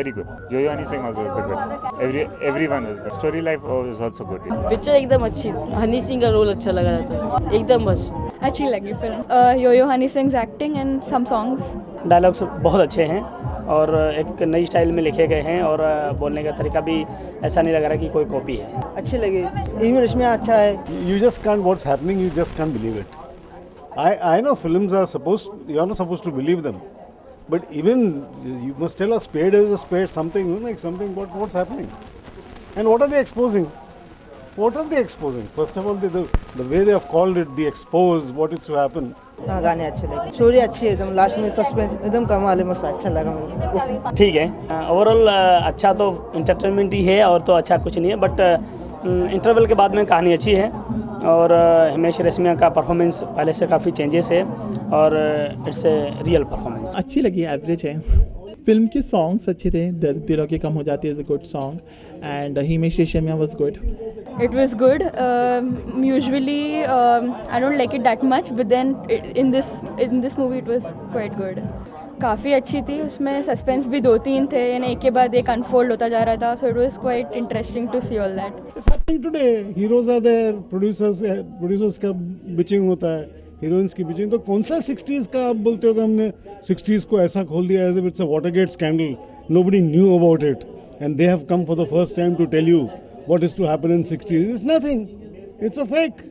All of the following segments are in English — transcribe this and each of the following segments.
very good. Yo-Yo Honey Singh was also good. Everyone was good. Story life was also good. Picture एकदम अच्छी. Honey Singh का role अच्छा लगा था. एकदम बस. अच्छी लगी film. Yo-Yo Honey Singh's acting and some songs. Dialogues बहुत अच्छे हैं और एक नई स्टाइल में लिखे गए हैं और बोलने का तरीका भी ऐसा नहीं लग रहा कि कोई कॉपी है. अच्छे लगे. हिमेश रेशमिया अच्छा है. You just can't what's happening. You just can't believe it. I know films are supposed, you're not supposed to believe them, but even you must tell a spade is a spade, something, you know, like something, what's happening? And what are they exposing? What are they exposing? First of all, the way they have called it, the exposed, what is to happen? हाँ गाने अच्छे लगे, story अच्छी है, एकदम last में suspense एकदम कमाल है, मस्त अच्छा लगा मुझे. ठीक है, ओवरऑल अच्छा तो एंटरटेनमेंट ही है और तो अच्छा कुछ नहीं है, बट इंटरवल के बाद में कहानी अच्छी है और हिमेश रेशमिया का परफॉर्मेंस पहले से काफ़ी चेंजेस है और इट्स ए रियल परफॉर्मेंस. अच्छी लगी, एवरेज है. फिल्म के सॉन्ग्स अच्छे थे, दर्द दिलों के कम हो जाती है is a good song and Himesh Reshammiya was good. It was good. Usually I don't like it that much but then in this movie it was quite good. काफ़ी अच्छी थी, उसमें सस्पेंस भी 2-3 थे, यानी एक के बाद एक अनफोल्ड होता जा रहा था, so it was quite interesting to see all that. Today heroes are there, producers का बिचिंग होता है, हीरोइंस की बिचिंग, तो कौन सा 60s का आप बोलते हो कि हमने 60s को ऐसा खोल दिया as it's a Watergate scandal, nobody knew about it and they have come for the first time to tell you what is to happen in 60s. It's nothing, it's a fake.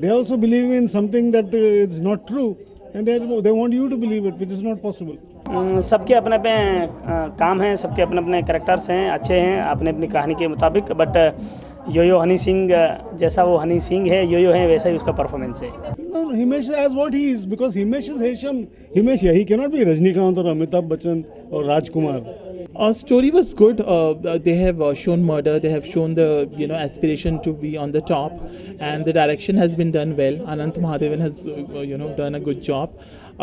They also believe in something that is not true and they want you to believe it, which is not possible. सबके अपने काम हैं, सबके अपने characters हैं, अच्छे हैं अपने कहानी के मुताबिक, बट यो-यो हनी सिंह जैसा वो हनी सिंह है, यो-यो है वैसा ही उसका परफॉर्मेंस है. No, Himesh as what he is, because Himesh is Hesham. Himesh he cannot be Rajnikant or Amitabh Bachchan or Rajkumar. Story was good. They have shown murder. They have shown the aspiration to be on the top, and the direction has been done well. Anant Mahadevan has done a good job.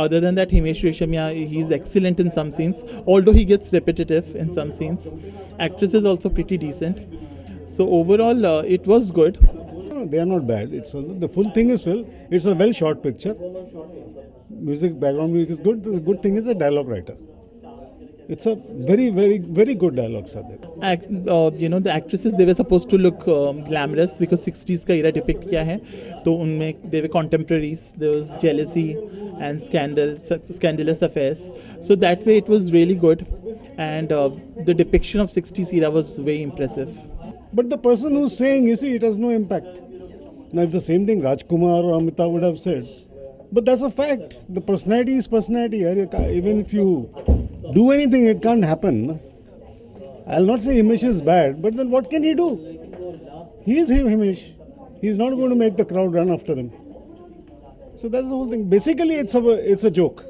Other than that, Himesh Reshammiya, he is excellent in some scenes, although he gets repetitive in some scenes. Actress is also pretty decent. So overall, it was good. No, they are not bad. It's the full thing is well. It's a well shot picture. Music background music is good. The good thing is the dialogue writer. It's a very, very, very good dialogue, Sadhya. The actresses, they were supposed to look glamorous because 60s ka era depict kiya hai. So they were contemporaries. There was jealousy and scandalous affairs. So that way it was really good. And the depiction of 60s era was very impressive. But the person who's saying, you see, it has no impact. Now if the same thing Rajkumar or Amitabh would have said, but that's a fact. The personality is personality. Even if you do anything, it can't happen. I'll not say Himesh is bad, but then what can he do? He is Himesh. He's not going to make the crowd run after him. So that's the whole thing. Basically, it's a joke.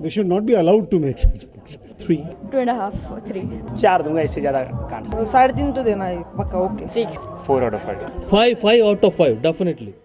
They should not be allowed to make jokes. 3, 2.5, 3. 4 दूंगा, इससे ज़्यादा कांड. 3.5 तो देना है, पक्का. Okay. 6. 4 out of 5. 5 out of 5, definitely.